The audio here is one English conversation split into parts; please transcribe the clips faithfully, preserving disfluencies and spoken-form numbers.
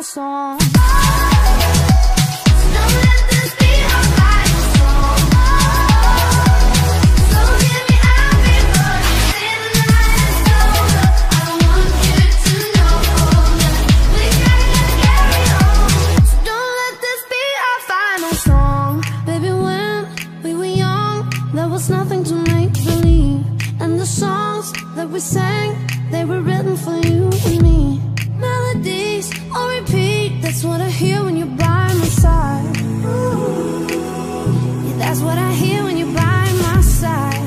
Song. Don't let this be our final song. that song. Baby, when we were young, there was nothing to make believe, and the songs that we sang, they were written for you and me. Melodies on repeat, that's what I hear when you're by my side. Ooh, yeah, that's what I hear when you're by my side.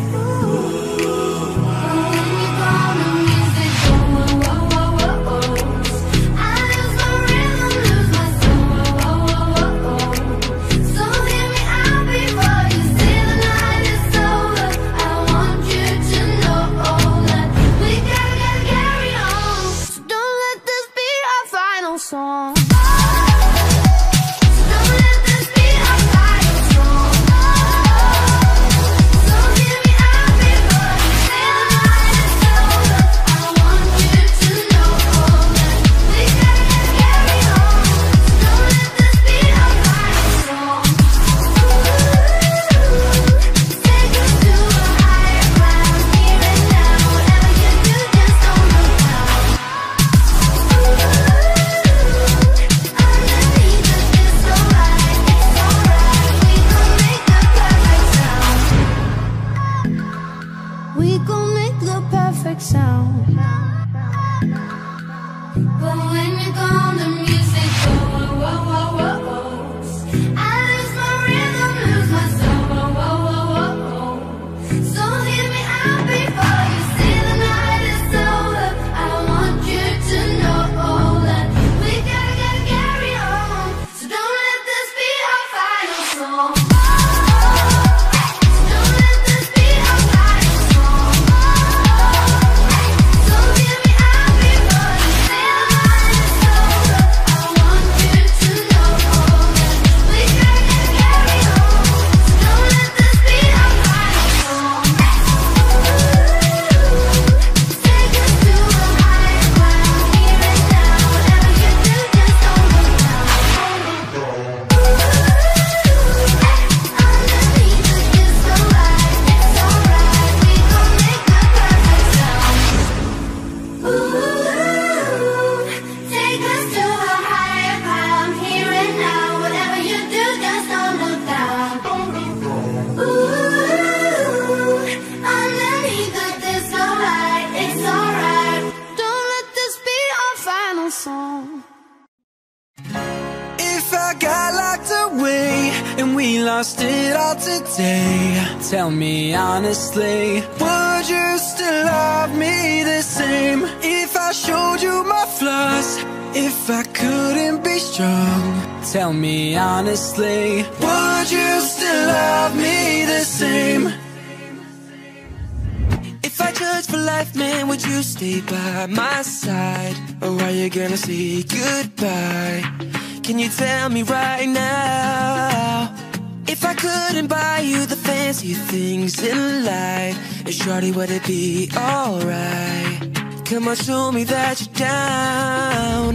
Would it be alright? Come on, show me that you're down.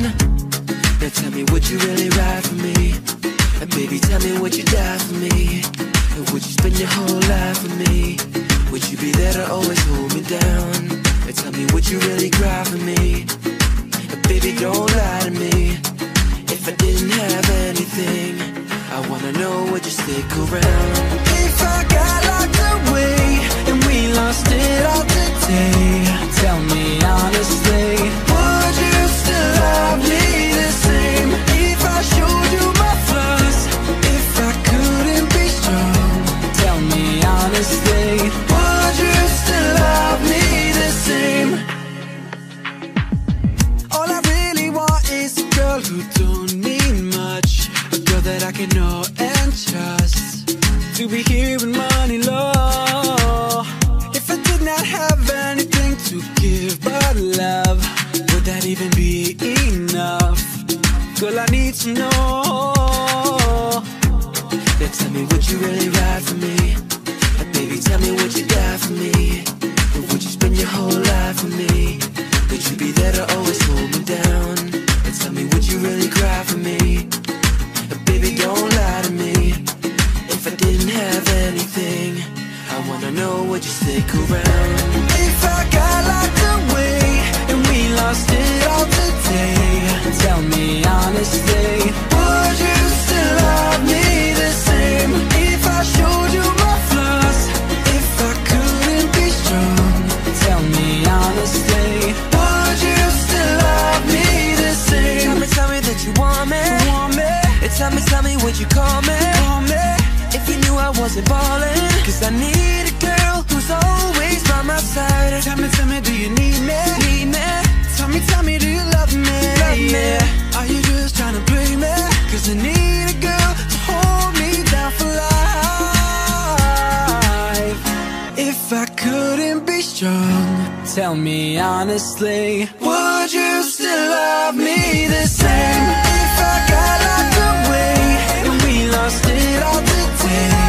Now tell me, would you really ride for me? And baby, tell me, would you die for me? And would you spend your whole life for me? Would you be there to always hold me down? And tell me, would you really cry for me? And baby, don't lie to me. If I didn't have anything, I wanna know, would you stick around? If I got locked away, lost it all today, tell me honestly, would you still love me the same? If I showed you my flaws, if I couldn't be strong, tell me honestly, would you still love me the same? All I really want is a girl who don't need much, a girl that I can know and trust, to be here when money low. Not have anything to give but love, would that even be enough? Girl, I need to know. Now tell me, would you really ride for me? And baby, tell me, would you die for me? Or would you spend your whole life for me? Would you be there to always hold me down? And tell me, would you really cry for me? And baby, don't lie to me. If I didn't have anything, I wanna know, would you stick around? If I got locked away and we lost it all today, tell me honestly, would you still love me this me, tell me, do you need me? Need me? Tell me, tell me, do you love me? Love me. Yeah. Are you just trying to play me? Cause I need a girl to hold me down for life. If I couldn't be strong, tell me honestly, would you still love me the same? If I got locked away and we lost it all today,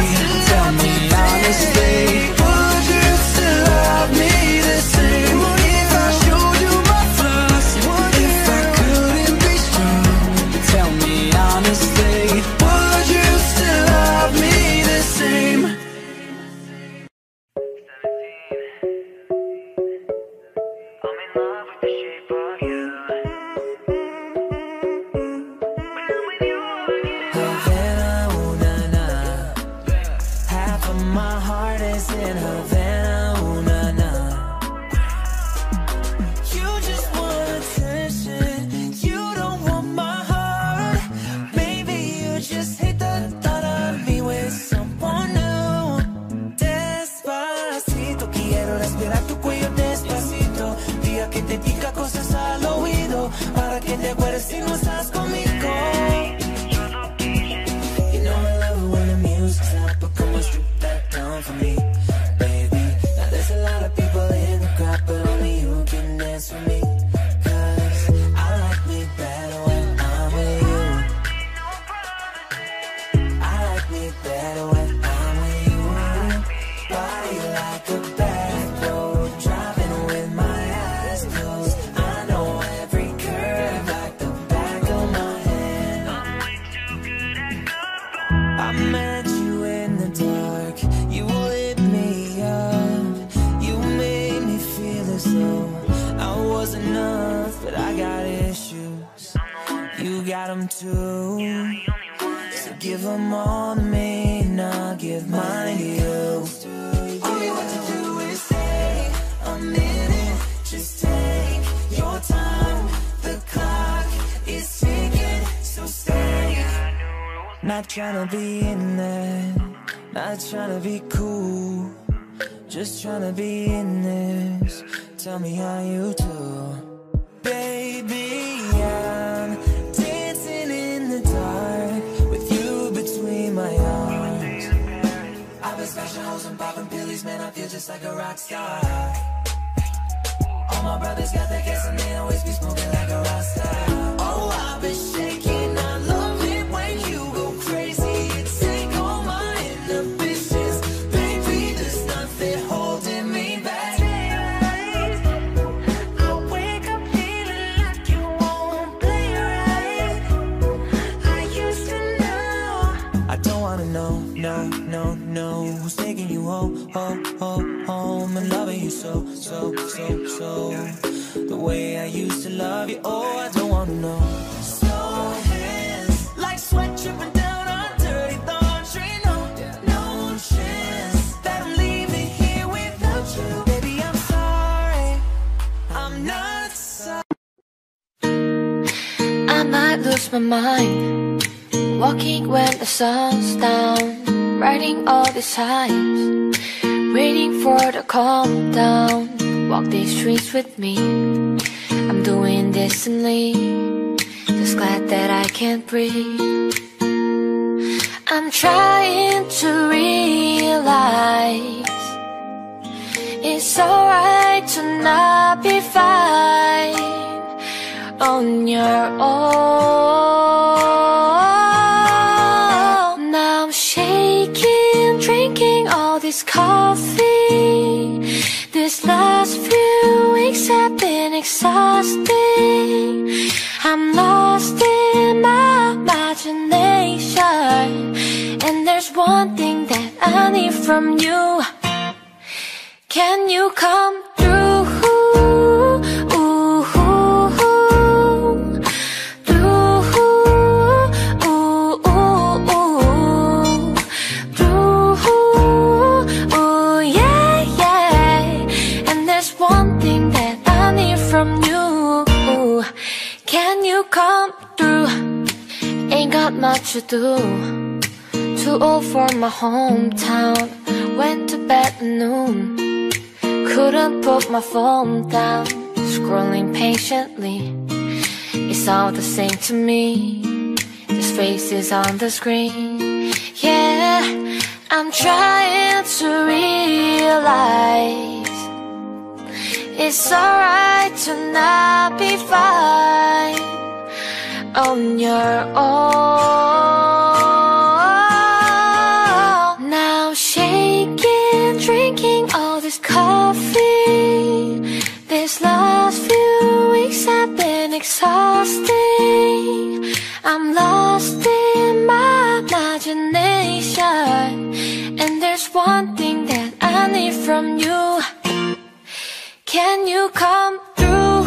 tell me honestly, would you still love me the same? If I showed you my flaws, if I couldn't be strong, tell me honestly, would you still love me the same? Not trying to be in there, not trying to be cool, just trying to be in this. Tell me how you do, baby. I'm dancing in the dark with you between my arms. I've been smashing holes and popping pillies, man. I feel just like a rock star. All my brothers got their gas and they always be smoking like a rock star. Oh, I've been shaking. I love. Who's taking you home, home, home, home, and loving you so, so, so, so, the way I used to love you? Oh, I don't wanna know. Slow hands, like sweat dripping down on dirty thorns. You know, no chance that I'm leaving here without you, baby. I'm sorry, I'm not sorry. I might lose my mind, walking when the sun's down. Writing all the signs, waiting for the calm down. Walk these streets with me, I'm doing this and leave. Just glad that I can't breathe. I'm trying to realize it's alright to not be fine on your own. Drinking all this coffee, this last few weeks have been exhausting. I'm lost in my imagination, and there's one thing that I need from you. Can you come through? Come through. Ain't got much to do, too old for my hometown. Went to bed at noon, couldn't put my phone down, scrolling patiently. It's all the same to me, there's faces on the screen. Yeah, I'm trying to realize it's alright to not be fine on your own. Now shaking, drinking all this coffee. These last few weeks have been exhausting. I'm lost in my imagination, and there's one thing that I need from you. Can you come through?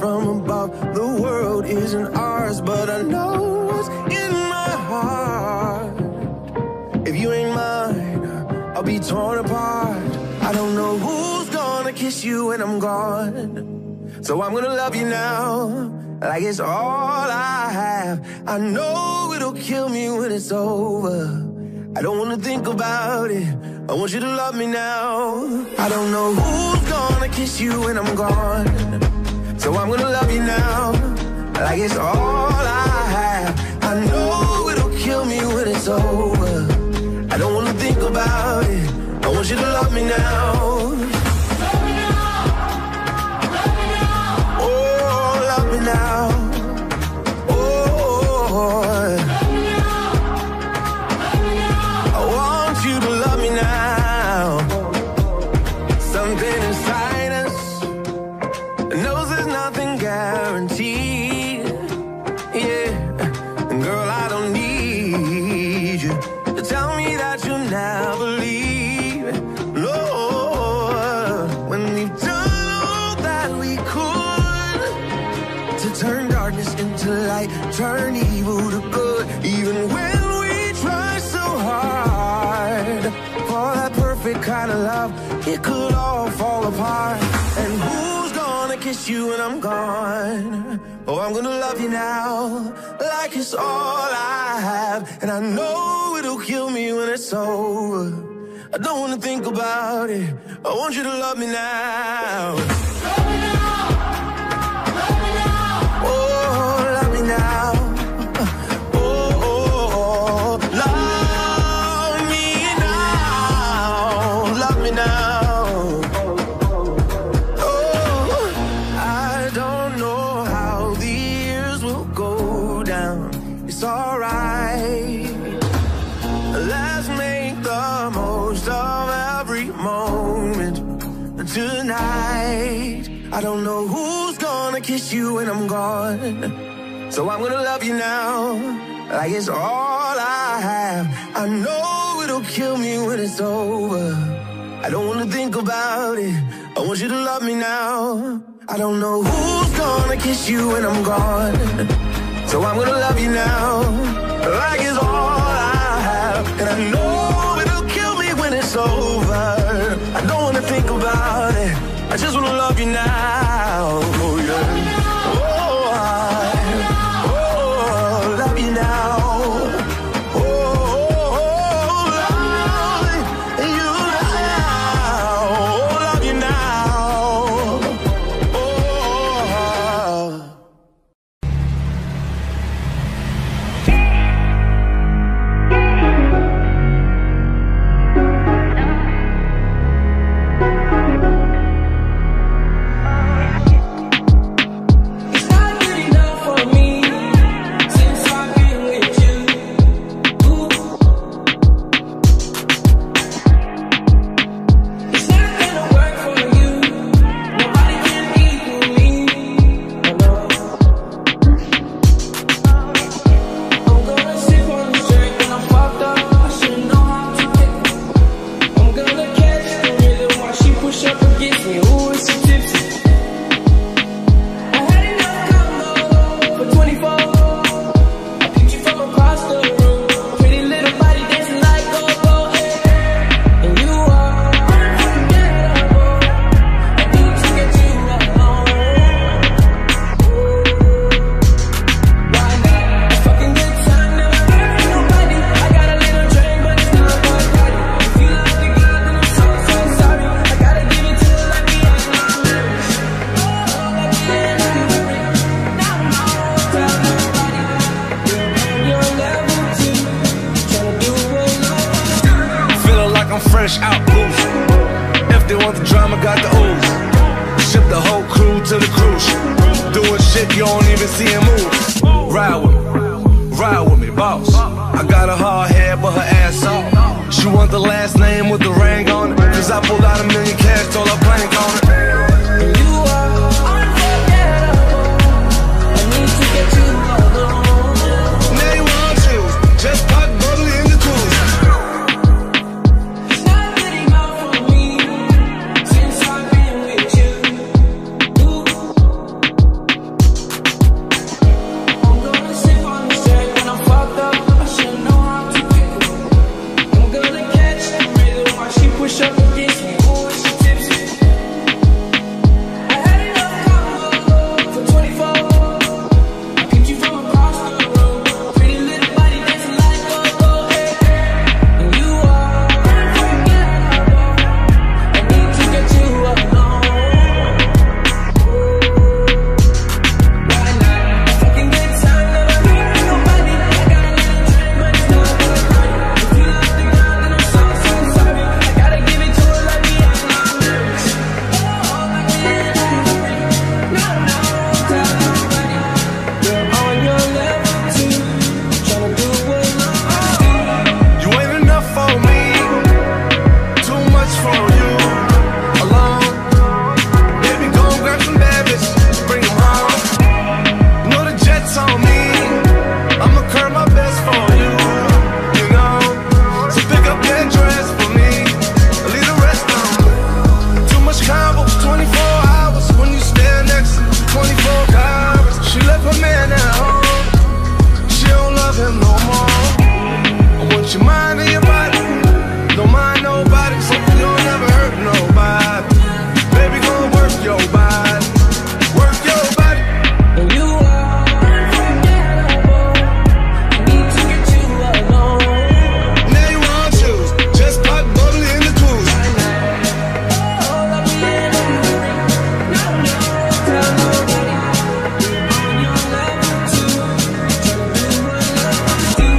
From above, the world isn't ours, but I know what's in my heart. torn apart. I don't know who's gonna kiss you when I'm gone, so I'm gonna love you now like it's all I have. I know it'll kill me when it's over. I don't wanna think about it. I want you to love me now. I don't know who's gonna kiss you when I'm gone, so I'm gonna love you now like it's all I have. I know it'll kill me when it's over. I don't wanna think about it. I want you to love me now. Now, oh, oh, oh, I want you to love me now. Something inside us knows there's nothing guaranteed. Yeah, and girl, I don't need you to tell me that you'll never leave. No, when we've done all that we could to turn darkness into light, turn evil to good, even when we try so hard for that perfect kind of love, it could all fall apart. And who's gonna kiss you when I'm gone? Oh, I'm gonna love you now like it's all I have. And I know it'll kill me when it's over. I don't wanna think about it. I want you to love me now. It's alright. Let's make the most of every moment tonight. I don't know who's gonna kiss you when I'm gone, so I'm gonna love you now like it's all I have. I know it'll kill me when it's over. I don't wanna think about it. I want you to love me now. I don't know who's gonna kiss you when I'm gone, so I'm gonna love you now like it's all I have. And I know it'll kill me when it's over. I don't wanna think about it. I just wanna love you now. Oh yeah. Oh, I, oh, love you now. Oh, oh, love you now. Oh, love you now. Oh. Out boost. If they want the drama, got the ooze. Ship the whole crew to the cruise. Doing shit you don't even see him move. Ride with me, ride with me, boss. I got a hard head, but her ass off. She want the last name with the ring on it, cause I pulled out a million cash, told her blank on it. And you are unforgettable. I need to get you alone. Name one, two, just pop. She a man at home, she don't love him no more. I want your mind and your body, don't mind nobody, so you don't ever hurt nobody. Baby, go work your body, work your body. And you are unforgettable, I need to get you alone. Now you want shoes, just pop bubbly in the cruise. All up in the room, no, no, tell nobody. I'm your lover too, tell me what love do.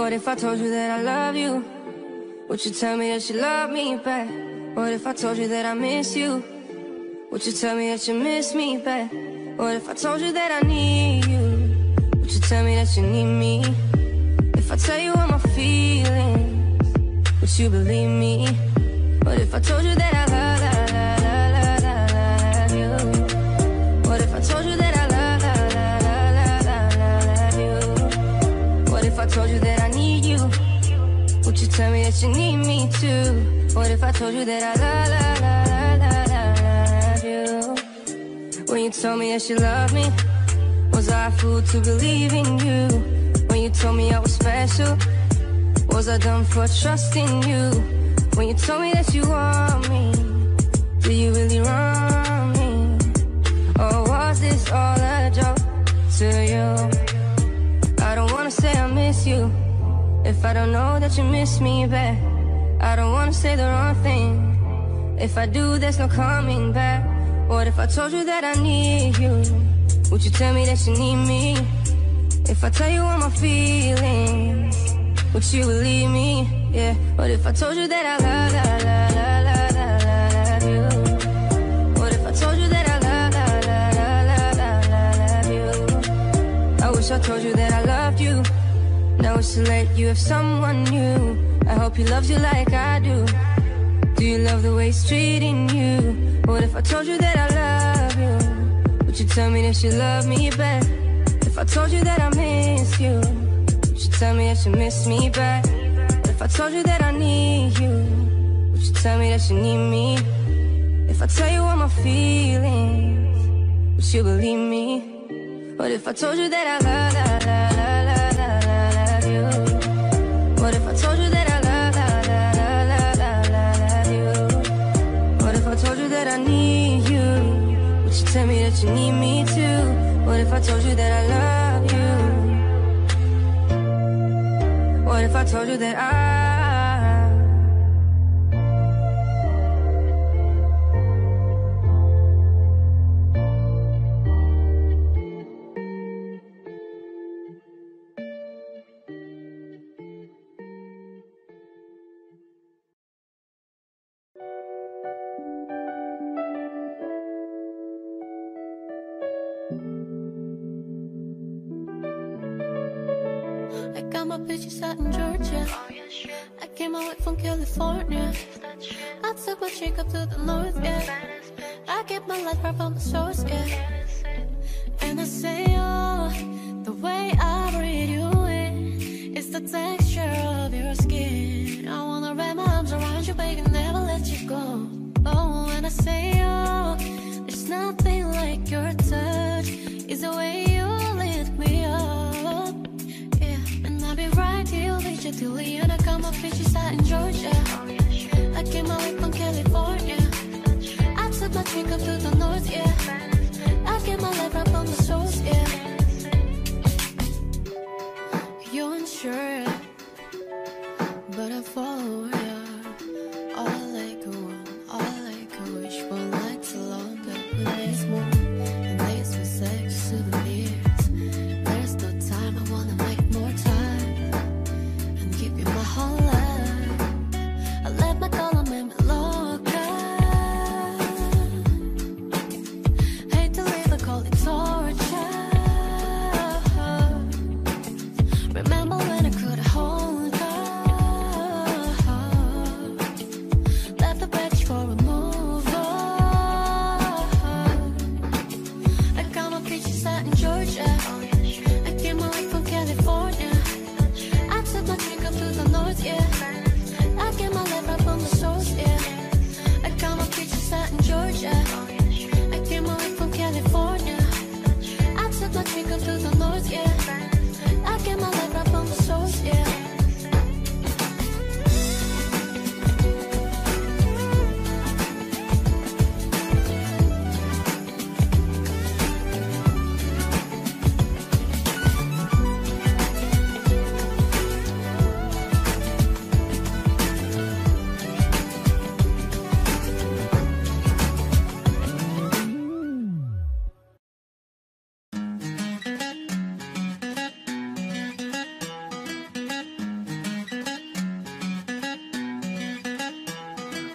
What if I told you that I love you? Would you tell me that you love me back? What if I told you that I miss you? Would you tell me that you miss me back? What if I told you that I need you? Would you tell me that you need me? If I tell you all my feelings, would you believe me? What if I told you that I love, love, love, love, love, love you? What if I told you that I love, love, love, love, love, love, love you? What if I told you that I need you? Would you tell me that you need me too? What if I told you that I love, love, love, love, love, love you? When you told me that you love me, was I a fool to believe in you? When you told me I was special, was I dumb for trusting you? When you told me that you want me, do you really want me? Or was this all a joke to you? I don't wanna say I miss you if I don't know that you miss me back. I don't wanna say the wrong thing, if I do there's no coming back. What if I told you that I need you? Would you tell me that you need me? If I tell you all my feelings, would you believe me? Yeah. What if I told you that I love, love, love, love, love, love you? What if I told you that I love, love, love, love, love, love you? I wish I told you that I loved you. Now it's too late, you have someone new. I hope he loves you like I do. Do you love the way he's treating you? What if I told you that I love you? Would you tell me that you love me back? If I told you that I miss you, would you tell me that you miss me back? If I told you that I need you, would you tell me that you need me? If I tell you all my feelings, would you believe me? What if I told you that I love, love, love, love, love, love you? What if I told you that I love, love, love, love, love, love, love you? What if I told you that I need you? Would you tell me that you need me too? What if I told you that I love you? What if I told you that I? My pictures out in Georgia. Oh, yeah, sure. I came away from California. I took my chick up to the north, yeah. I kept my life right from the source, yeah. And I say, oh, the way I breathe you in, it's the texture of your skin. I wanna wrap my arms around you, baby, never let you go. Oh, and I say, oh, there's nothing like your touch. It's the way you lift me up. I'll be right here with you till the end. I got my bitches out in Georgia. Oh, yeah, sure. I came away from California. I took my drink up to the north, yeah. I get my life right from the source, yeah. You ain't sure, but I follow her. All I like a one, all I like a wish. One night's a long that we miss more. And days with sex souvenirs. There's no time, I wanna make more time. Whole life, I let my column in my loca. Hate to leave, I call it torture. Remember when I could hold her?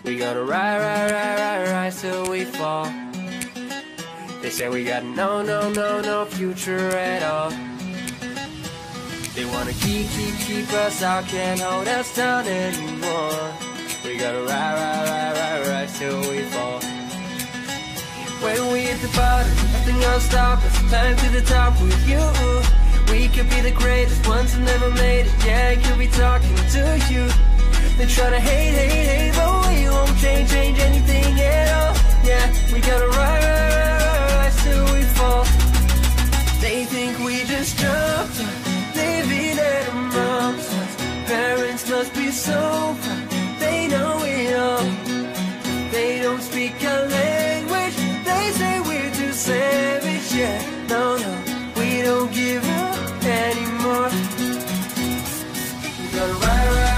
We gotta ride, ride, ride, ride, ride till we fall. They say we got no, no, no, no future at all. They wanna keep, keep, keep us out, can't hold us down anymore. We gotta ride, ride, ride, ride, ride till we fall. When we hit the bottom, nothing gonna stop us. Climb to the top with you. We could be the greatest ones who never made it. Yeah, I could be talking to you. They try to hate, hate, hate, but we won't change, change anything at all. Yeah, we gotta ride, ride, ride, ride, ride till we fall. They think we just jumped, living at a mom's house. Parents must be so proud, they know it all. They don't speak our language, they say we're too savage. Yeah, no, no, we don't give up anymore. We gotta ride, ride.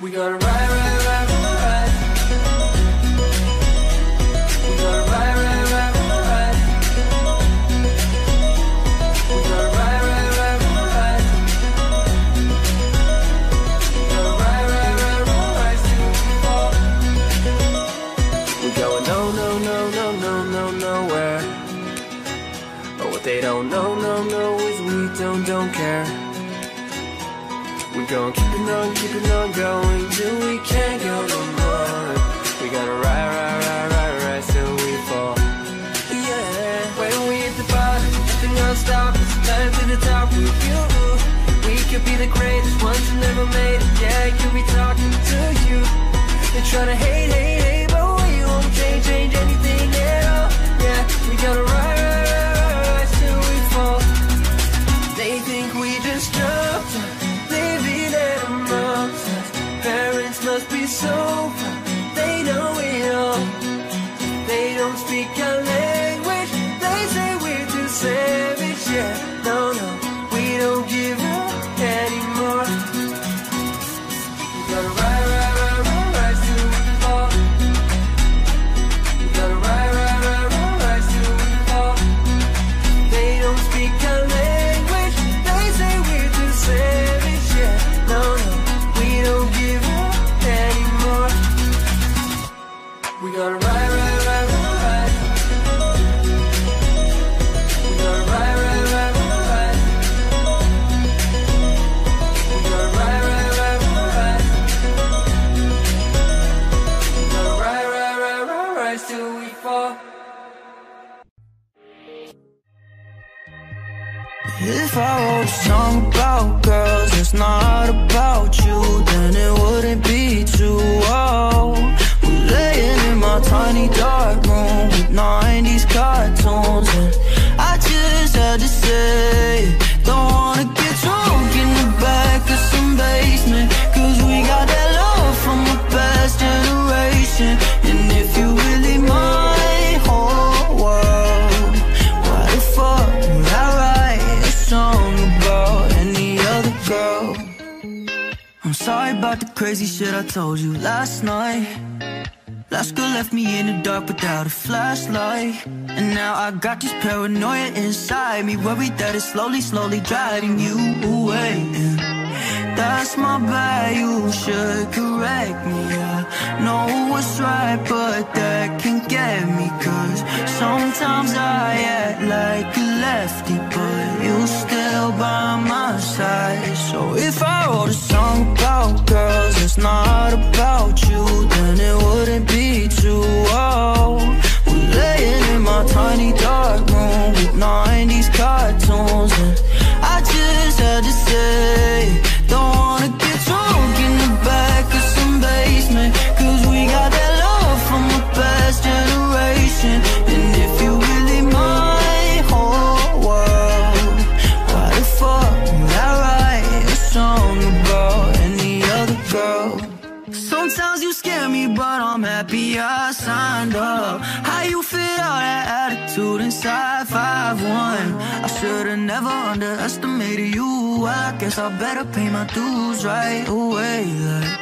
We gotta ride, ride, ride, ride, ride. We gotta ride, ride, ride, ride, ride. We gotta ride, ride, ride, ride, ride. We gotta ride, ride, ride, ride, ride till we fall. We going no, no, no, no, no, no, nowhere. But what they don't know, no, no, is we don't, don't care. We're gonna keep it on, keep it on going till we can't go no more. We gotta ride, ride, ride, ride, ride till we fall. Yeah. When we hit the bottom, nothing gonna stop us. Climb to the top with you. We could be the greatest ones who never made it. Yeah, I could be talking to you. They try to hate, hate, hate, but we won't change, change anything at all. Yeah, we gotta ride, ride, ride, ride, ride till we fall. They think we just jumped. Parents must be so proud, they know it all. They don't speak our language, they say we're too savage. Yeah, no, no, we don't give up anymore. We gotta ride, ride, ride, ride, ride till we fall. We gotta ride, ride, ride, ride, ride till we fall. They don't speak our language, they say we're too savage. Yeah, no, no. We gotta ride, ride, ride, ride, ride. We gotta ride, ride, ride, ride, ride. We gotta ride, ride, ride, ride, ride. We gotta ride, ride, ride, ride, ride till we fall. If I wrote a song about girls that's not about you, then it wouldn't be too old. Laying in my tiny dark room with nineties cartoons, and I just had to say, don't wanna get drunk in the back of some basement, cause we got that love from the past generation. And if you really my whole world, why the fuck would I write a song about any other girl? I'm sorry about the crazy shit I told you last night. Last girl left me in the dark without a flashlight, and now I got this paranoia inside me, worried that it's slowly, slowly driving you away. And that's my bad, you should correct me. I know what's right, but that can get me, cause sometimes I act like a lefty, but you're still by my side. So if I wrote a song about girls that's not about you, then it wouldn't be too old. We're laying in my tiny dark room with nineties cartoons, and I just had to say, don't wanna get drunk in the back of some basement, cause we got that love from the past generation. And if you really my whole world, why the fuck would I write a song about any other girl? Sometimes you scare me, but I'm happy I signed up. How you fit all that attitude inside five one? I should've never underestimated you. I guess I better pay my dues right away. Like,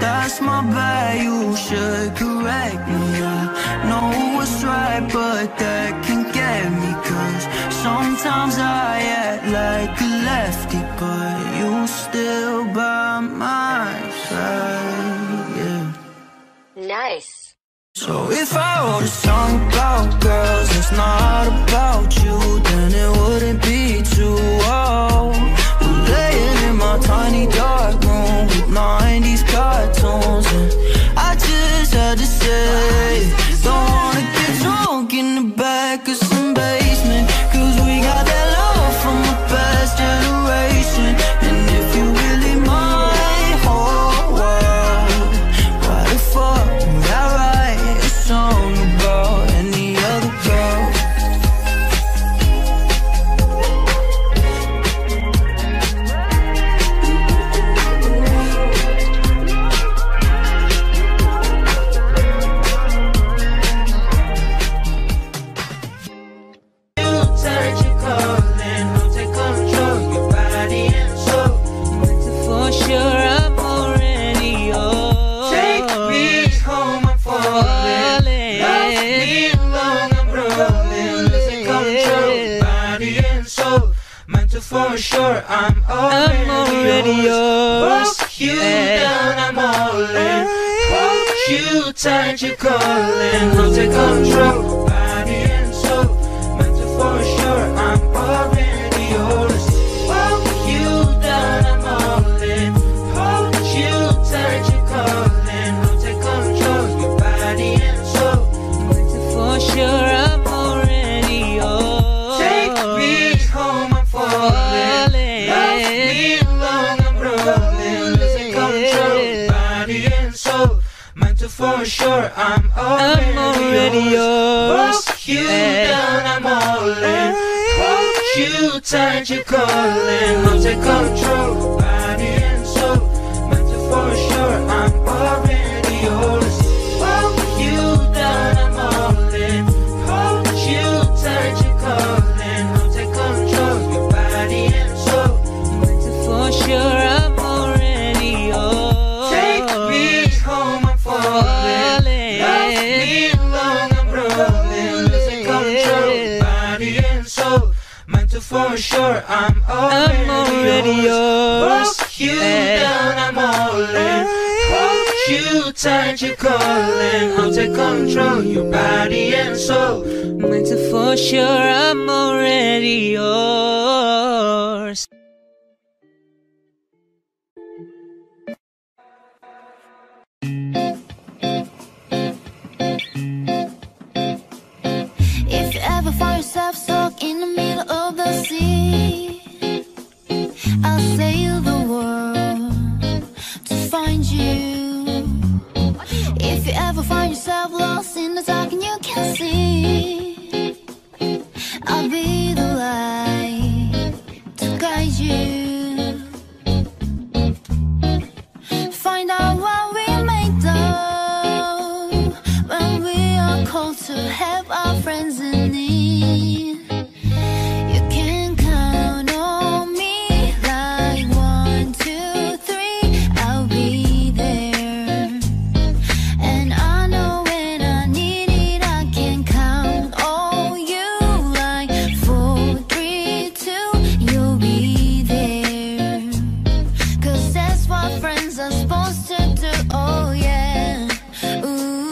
That's my bad, you should correct me. I know what's right, but that can get me. Cause sometimes I act like a lefty, but you still by my side, yeah. Nice. So if I wrote a song about girls that's not about you, then it wouldn't be too old. We're laying in my tiny dark room with nineties cartoons, and I just had to say, don't wanna get drunk in the back of some basement, cause we got that love from the past generation. And if you really my whole world, why the fuck would I write a song about any other girl? You surgical and I'll take control your body and soul. For sure I'm already old. Take me home, I'm falling. Love me long, I'm rolling. Losing control, body and soul. Mental for sure, I'm already, I'm already yours. Walk you Yeah. down, I'm all in. Walk you tight, you calling. I'll take control, body and soul. Mental for sure, I'm already yours. Walk you down, I'm all in. Hold you tight, you calling. I'll take control, your body and soul. For sure I'm already old. Take me home, I'm falling. Love me long, I'm rolling. Losing control, body and soul. Mental for sure, I'm already, I'm already yours. Walk you Yeah. down, I'm all in. Hold you tight, you calling. I'll take control, body and soul. Mental for sure, I'm already yours. Walk you down, I'm all in. Hold you tight, you calling. I'll take control, your body and soul. For sure I'm already old. Take me home, I'm falling. Love me long, I'm rolling. Losing control, body and soul. Mental for sure, I'm already, I'm already yours. Walk you Yeah. down, I'm all in. Hold you tight, you calling. I'll take control, your body and soul. Mental for sure I'm already yours. If you ever find yourself stuck in the middle of the sea, I'll sail the world to find you. If you ever find yourself lost in the dark and you can't see, I'll be the light to guide you. Find out what we made of when we are called to help our friends in need. You can count on me like one, two, three. I'll be there, and I know when I need it, I can count on you like four, three, two. You'll be there, cause that's what friends are supposed to do. Oh yeah, ooh,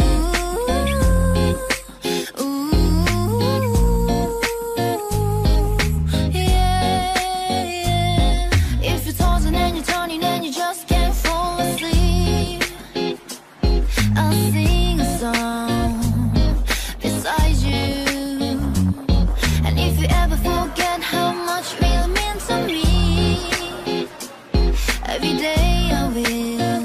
ooh, yeah, yeah. If you're tossing and you're turning and you just can't fall asleep, I'll sing a song beside you. And if you ever forget how much you really mean to me, every day I will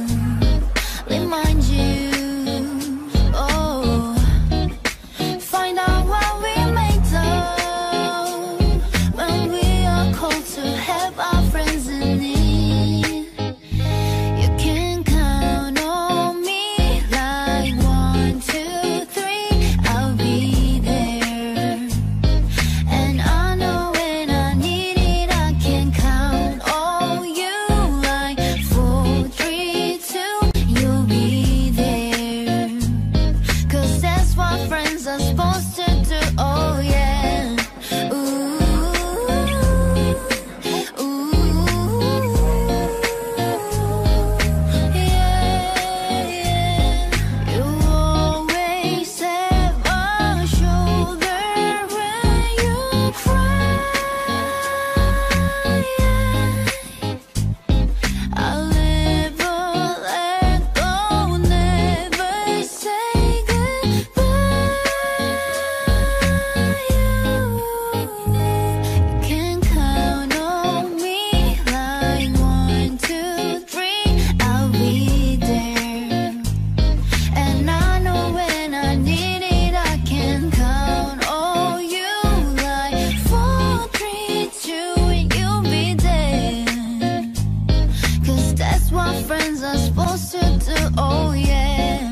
I supposed to do? Oh yeah.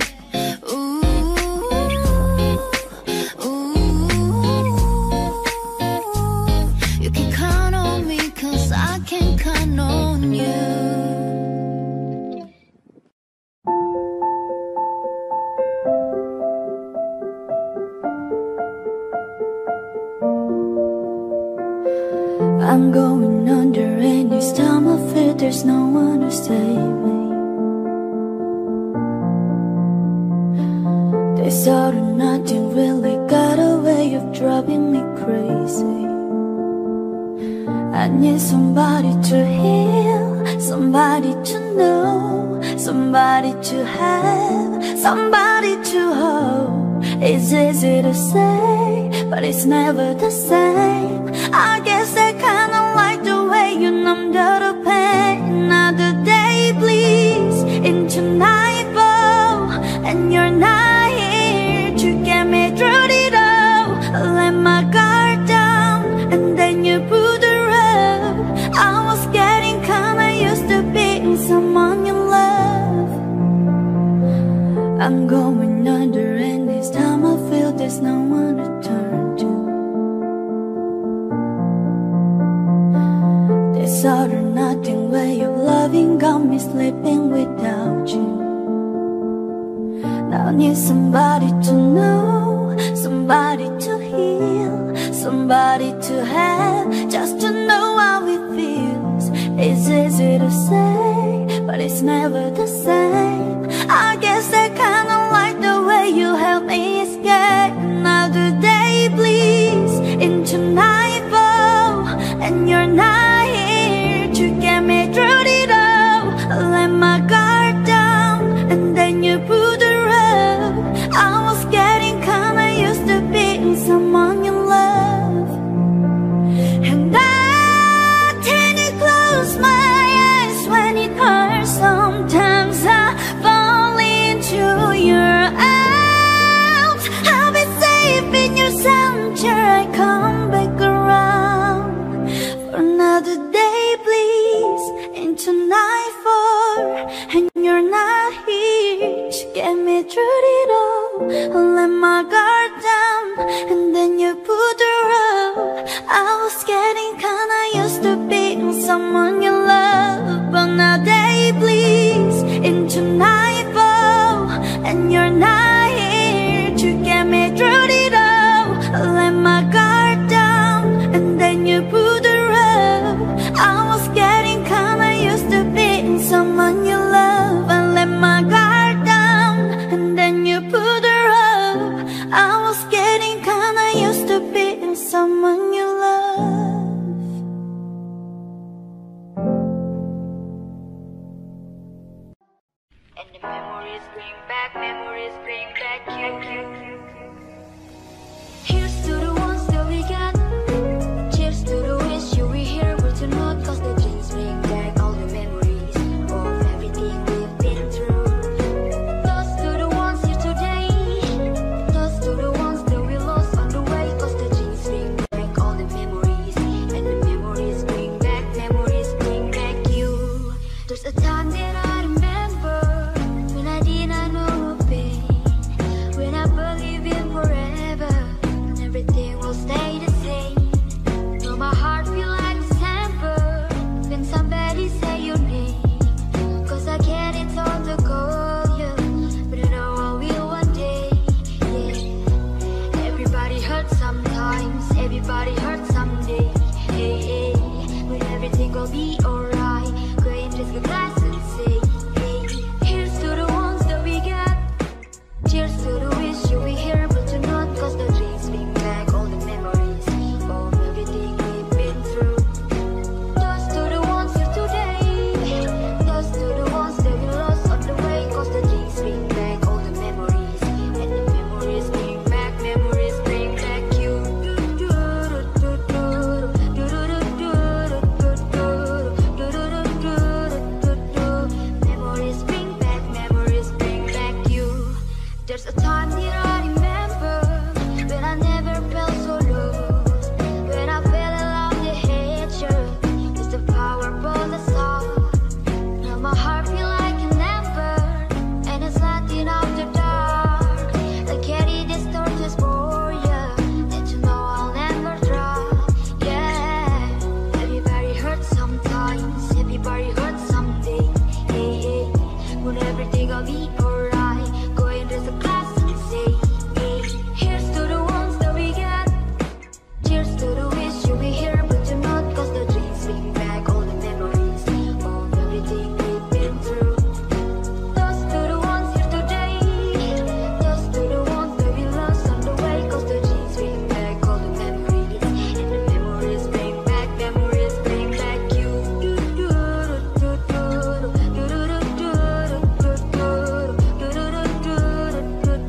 Ooh, ooh. You can count on me, cause I can count on you. I'm going under, and each time I feel there's no one to save me. This sort of nothing really got a way of driving me crazy. I need somebody to heal, somebody to know, somebody to have, somebody to hold. It's easy to say, but it's never the same. I guess I kinda like the way you numbed out the pain. Another day bleeds into nightfall, and you're not here to get me through it all. I let my guard down, and then you put the rug. I was getting kinda used to being someone you love. I'm going under, and this time I feel there's no one to turn to. This all or nothing way of loving got me sleeping without you. Now I need somebody to know, somebody to heal, somebody to have, just to know how it feels. It's easy to say, but it's never the same. I guess I kinda like the way you help me escape. Another day bleeds into nightfall, and you're not here to get me through it all. I let my guard down, and then you put the rug. I was getting kinda used to being someone you love, and I tend to close my eyes when it hurts. Sometimes I fall into your arms. I'll be safe in your sound. Sure, I come back around. For another day please, into nightfall, and you're not here to get me through it all. I let my guard down, and then you put the rug. I was getting kinda used to being someone you love, but now day bleeds into nightfall, and you're not here to get me through it all. I let my guard down, and then you put the rug. I was getting kinda used to being someone you love. I let my guard down, and then you put the rug. I was getting kinda used to being someone you love. Memories bring back, memories bring back you. Here's to the ones that we got. Cheers to the wish you were here, but you're not, cause the dreams bring back all the memories of everything we've been through. Toast to the ones here today, toast to the ones that we lost on the way, cause the dreams bring back all the memories, and the memories bring back, memories bring back you. There's a time that I be alright, go and just relax and say, hey. think I'll be alright. Go and raise a glass and say, hey, here's to the ones that we got. Cheers to the wish you'll be here, but you're not, cause the dreams bring back all the memories of everything we've been through. Toast to the ones here today, toast to the ones that we lost on the way, cause the dreams bring back all the memories, and the memories bring back, memories bring back you. Memories bring back, memories bring back you. Memories bring back, memories bring back you. Yeah, yeah, yeah, yeah, yeah, no, no.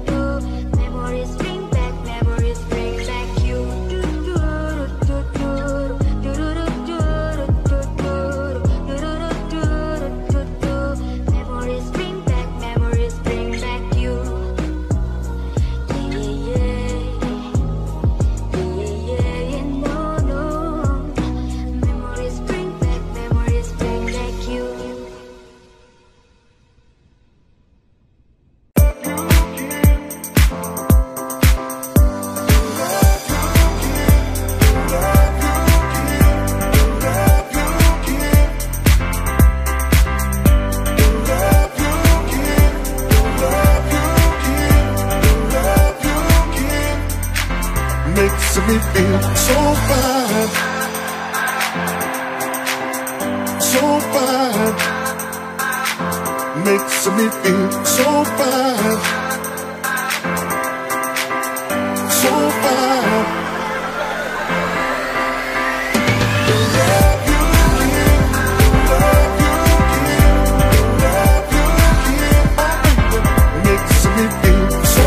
Memories bring back, memories bring back you. Makes me feel so fine, so fine. Makes me feel so fine, so fine. Makes me feel so fine.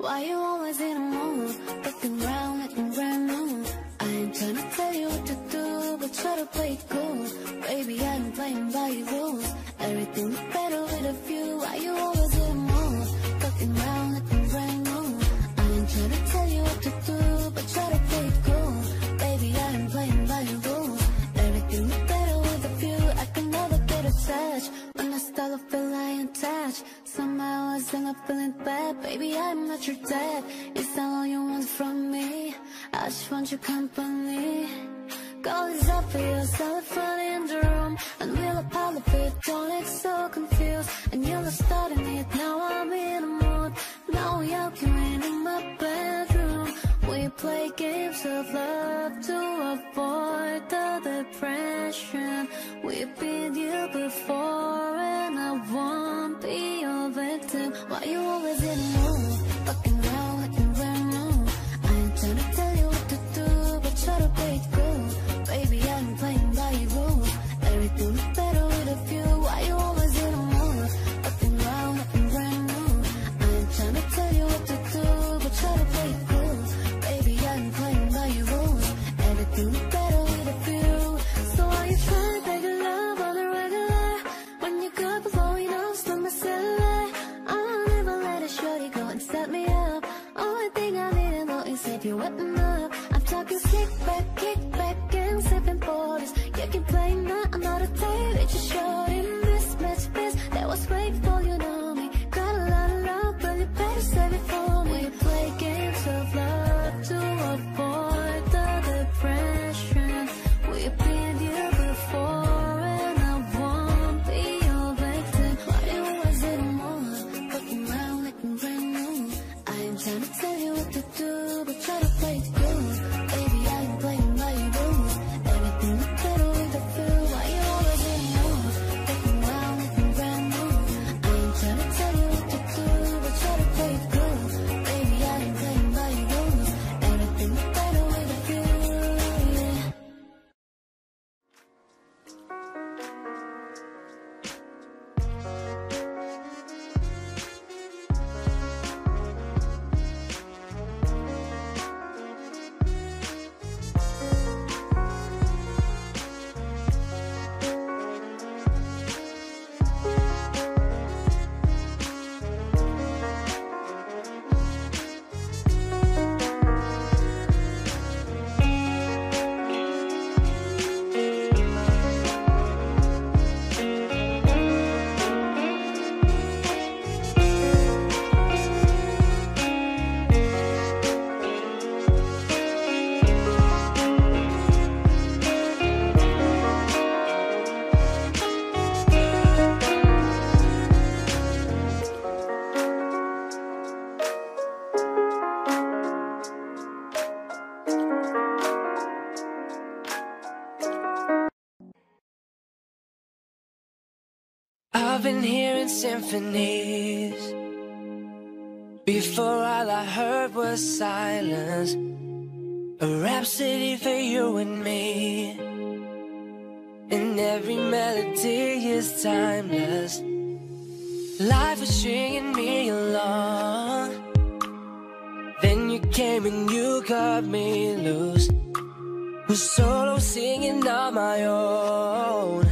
Why you always in a mood, looking round, looking brand new? I ain't tryna tell you what to do, but try to play it cool. Baby, I ain't playing by your rules. Everything's better with a few. Why you always in a mood, looking round, looking brand new? I ain't tryna tell you what to do, but try to play it cool. Baby, I ain't playing by your rules. Everything's better with a few. I can never get attached when I start to feel I ain't attached. Somehow I end up feeling bad. Baby, I'm not your dad. It's all you want from me. I just want your company. Call is up for your cell phone in the room, and we'll apologize. Don't look so confused. And you're not starting it. Now I'm in a mood. Now you're coming in my bedroom. We play games of love to avoid the depression. We've been here before, and I won't be your victim. Why you always in the mood, fucking around, looking brand new? I ain't tryna tell you what to do, but try to play it cool. Baby, I ain't playing by your rules. Everything's better with a few. Why you always in the mood, fucking around, looking brand new? I ain't tryna tell you what to do, but try to play it cool. Baby, I ain't playing by your rules. Everything's better with a few. So why you tryna take a love on the regular? When you got blowing off, slow my cellular. I'll never let a shorty go and set me up. Only thing I need to know is if you weapon up. I'm talking kick back, kick back, and sipping borders. You can play now, another day that you showed in this match, bitch. That was way before you know me. Got a lot of love, but you better save it for me. We play games of love to avoid the depression. We've been here before, and I won't be your victim. Why you always in the mood, been hearing symphonies. Before all I heard was silence, a rhapsody for you and me. And every melody is timeless. Life was stringing me along, then you came and you cut me loose. Was solo singing on my own.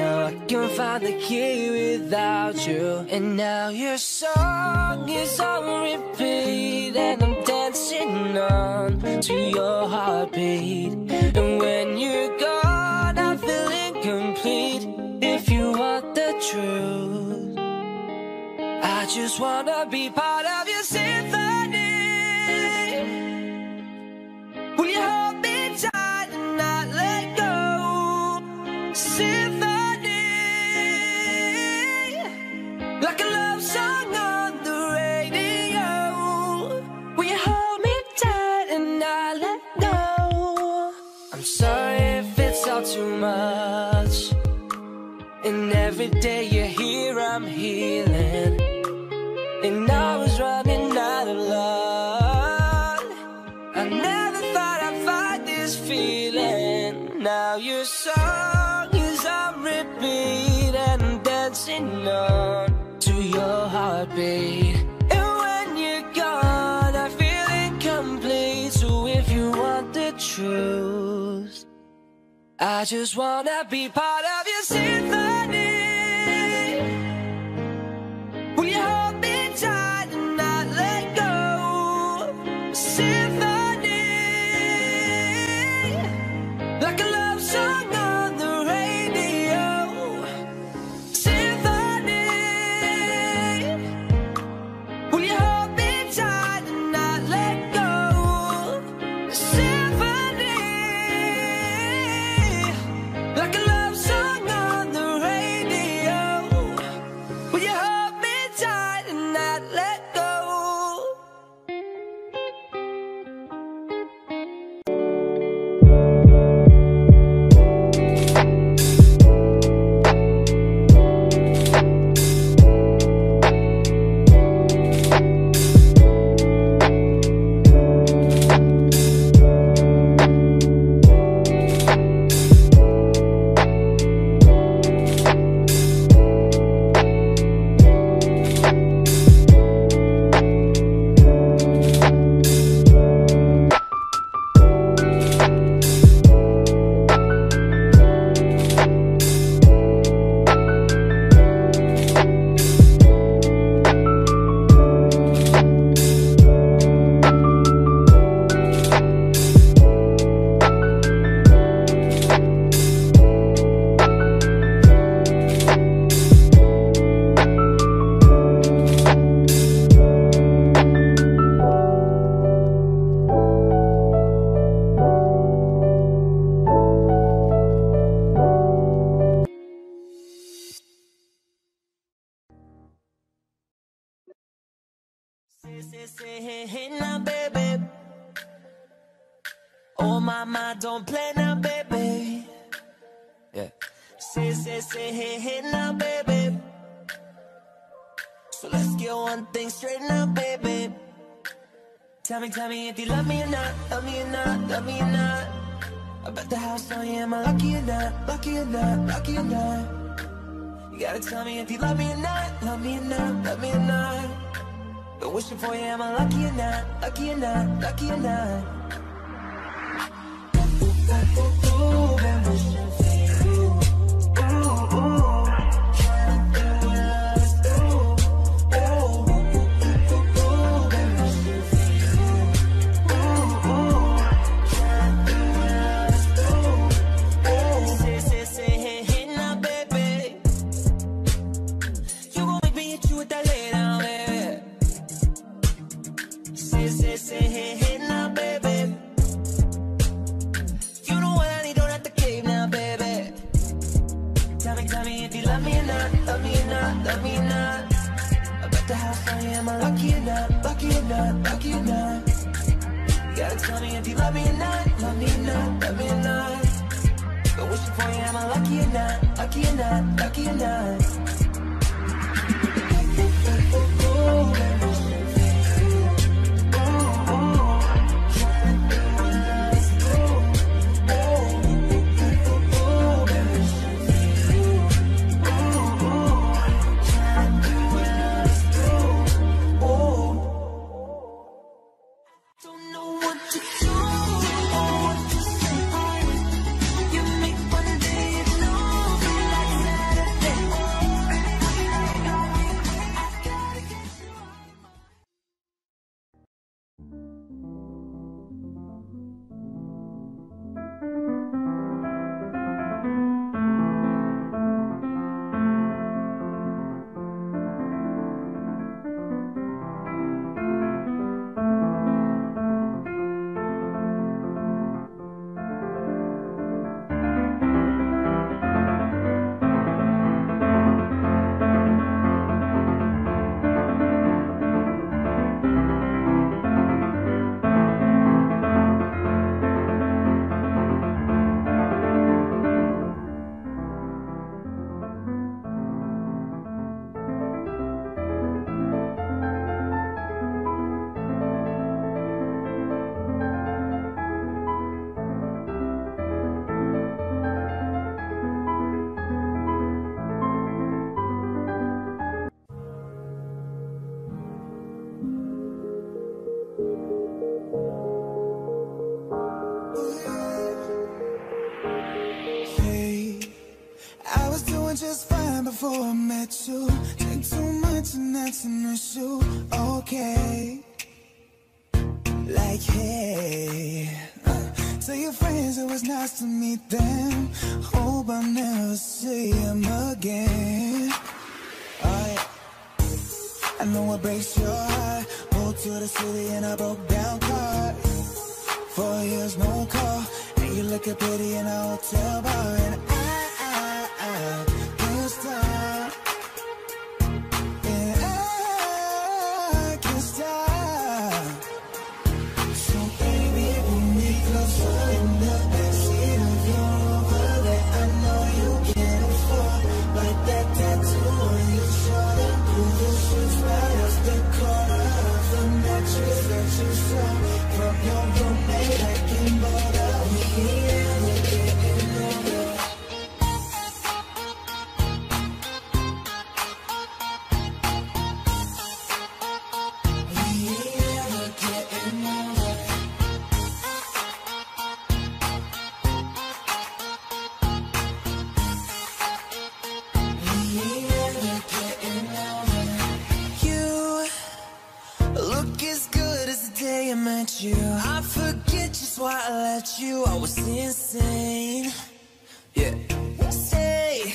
Now I can find the key without you. And now your song is on repeat, and I'm dancing on to your heartbeat. And when you're gone, I feel incomplete. If you want the truth, I just wanna be part of your symphony. Will you hold me tight and not let go? Symphony. Like a love song on the radio, will you hold me tight and not let go? I'm sorry if it's all too much, and every day you're here I'm healing. And I was running out of love, I never thought I'd find this feeling. Now your song is on repeat, and I'm dancing on your heartbeat. And when you're gone, I feel incomplete. So if you want the truth, I just wanna be part of your symphony. Will you hold me tight and not let go? Symphony. Like a love song on the radio. Tell me, tell me if you love me or not, love me or not, love me or not. I bet the house on you, am I lucky or not, lucky or not, lucky or not. You gotta tell me if you love me or not, love me or not, love me or not. Been wishing for you, am I lucky or not, lucky or not, lucky or not. Ooh, ooh, ooh, been wishing for you. Ooh, ooh, trying to do it all. Love me or not, I bet the house on you, am I lucky or not, lucky or not, lucky or not. You gotta tell me if you love me or not, love me or not, love me or not. But wishing for you, am I lucky or not, lucky or not, lucky or not. that you drink too much and that's an issue, okay? Like, hey, uh, tell your friends it was nice to meet them. Hope I never see them again. Alright, I know it breaks your heart. Pulled to the city in a broke down car. Four years, no call. And you look at pretty in a hotel bar. And I you, I was insane. Yeah. Say,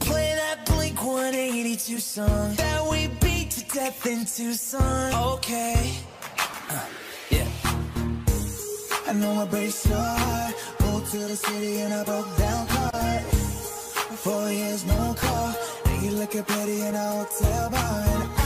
play that Blink one eighty-two song that we beat to death in Tucson. Okay. Uh, yeah. I know I breaks your heart. Pulled to the city in a broke down car. Four years, no call. Now you looking pretty in a hotel bar. And